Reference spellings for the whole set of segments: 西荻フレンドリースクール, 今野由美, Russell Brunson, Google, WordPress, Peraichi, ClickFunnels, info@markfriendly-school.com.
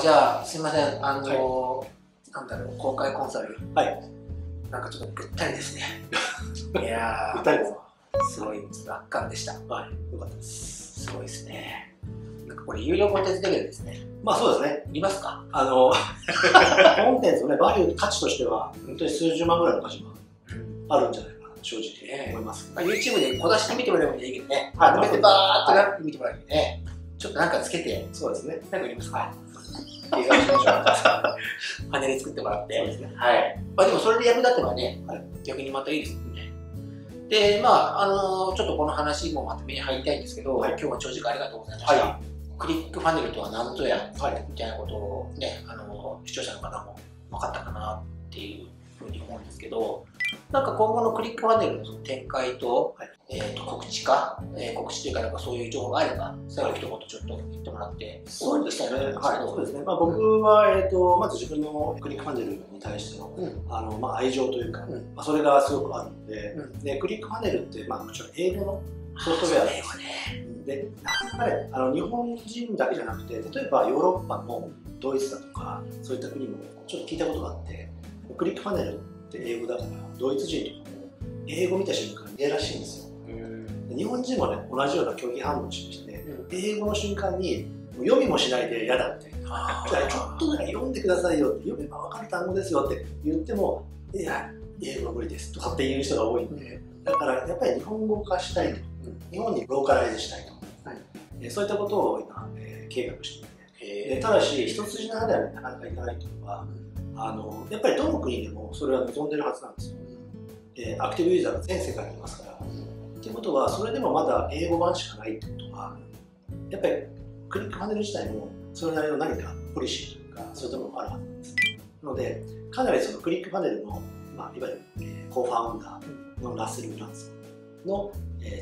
じゃあすいません、なんだろう、公開コンサル、はい、なんかちょっとぐったりですね。いやー、ぐったりですか？すごい圧巻でした。はい、よかったです。すごいですね。なんかこれ有料コンテンツレベルですね。まあそうですね。いりますか？コンテンツのね、バリュー価値としては本当に数十万ぐらいの価値があるんじゃないかな、正直思います。YouTube で小出して見てもらえばいいけどね。はい。まとめてバーっとなって見てもらえばいいね。ちょっとなんかつけて、そうですね。なんかいりますか？パネル作ってもらって、でもそれで役立てばね、逆にまたいいですよね。で、まあちょっとこの話もまとめに入りたいんですけど、今日は長時間ありがとうございました。クリックパネルとは何ぞやみたいなことをね、視聴者の方も分かったかなっていうふうに思うんですけど、なんか今後のクリックパネルの展開と告知か、告知というか、なんかそういう情報があれば、最後、一言ちょっと言ってもらって、そうですね、僕はまず自分のクリックパネルに対しての愛情というか、それがすごくあるので、クリックパネルって、もちろん英語のソフトウェアで、なかなかね、日本人だけじゃなくて、例えばヨーロッパのドイツだとか、そういった国もちょっと聞いたことがあって、クリックパネルって英語だから、ドイツ人とかも英語見た瞬間に言えらしいんですよ。日本人もね、同じような拒否反応を示して、英語の瞬間に読みもしないで嫌だって、ちょっとだけ読んでくださいよって、読めば分かる単語ですよって言っても、いや、英語は無理ですとかっていう人が多いんで、だからやっぱり日本語化したいと、日本にローカライズしたいと、そういったことを今、計画していて、ただし、一筋縄ではなかなかいかないというのは、やっぱりどの国でもそれは望んでるはずなんですよ。アクティブユーザーが全世界にいますから。ということは、それでもまだ英語版しかないってことは、やっぱりクリックパネル自体もそれなりの何かポリシーというか、そういったものがあるはずです。ので、かなりそのクリックパネルの、いわゆるコーファウンダーのラッセル・ブランソンの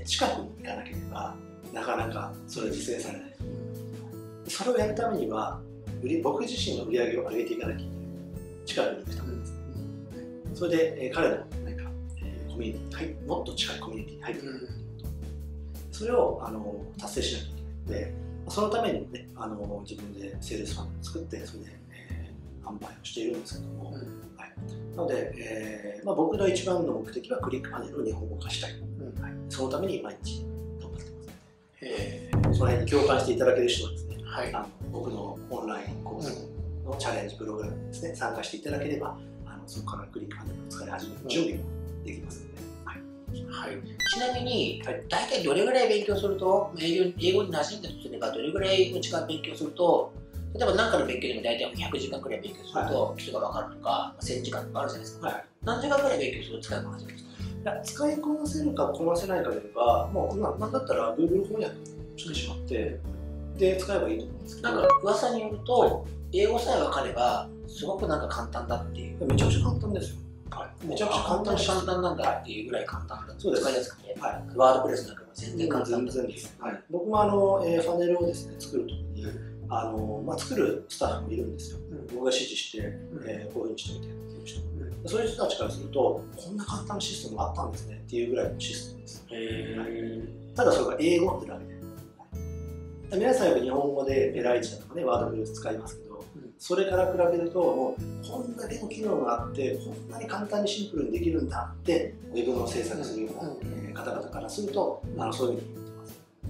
近くに行かなければ、なかなかそれは実現されない。それをやるためには、僕自身の売り上げを上げていかなきゃいけない。近くに行くためですね。それで彼のもっと近いコミュニティに入ってくる、それを達成しなきゃいけないので、そのためにね、自分でセールスファンを作って、それで販売をしているんですけども、なので、僕の一番の目的はクリックパネルを日本語化したい、そのために毎日頑張ってます。その辺に共感していただける人はですね、僕のオンラインコースのチャレンジプログラムにですね、参加していただければ、そこからクリックパネルを使い始める準備をできますね。ちなみに、大体どれぐらい勉強すると、英語に馴染んだとすれば、どれぐらいの時間勉強すると、例えば何かの勉強でも大体100時間くらい勉強すると、基礎が分かるとか、1000時間とかあるじゃないですか、何時間くらい勉強すると使いこなせるんですか？いや、使いこなせるかこなせないかで言えば、もう今、なんだったら Google 翻訳してしまって、で、使えばいいと思うんですけど、なんか噂によると、英語さえ分かれば、すごくなんか簡単だっていう。めちゃくちゃ簡単ですよ。めちゃくちゃ簡単なんだっていうぐらい簡単だ。そうです。使いやすくて、ワードプレスなんかも全然簡単です。僕もパネルをですね、作るときに作るスタッフもいるんですよ。僕が指示してこういうふうにしておいてっていう人。そういう人たちからすると、こんな簡単なシステムがあったんですねっていうぐらいのシステムです。ただそれが英語ってだけで。皆さんよく日本語でペライチだとかね、ワードプレス使いますけど。それから比べると、もうこんだけの機能があって、こんなに簡単にシンプルにできるんだって、自分の制作するような方々からすると、そういうふうに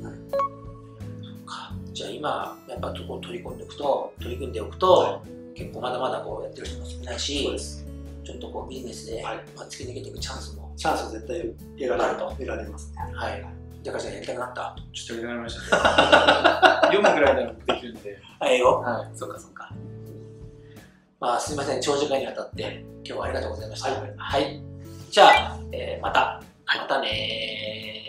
言ってます。じゃあ今、やっぱり取り組んでおくと、結構まだまだこうやってる人も少ないし、ちょっとこうビジネスで突き抜けていくチャンスも。チャンスは絶対得られますね。だからじゃあやりたくなった。ちょっとやりたくなりました。読むぐらいならできるんで。そうかそうか。すみません、長時間にわたって今日はありがとうございました。じゃあまたねー。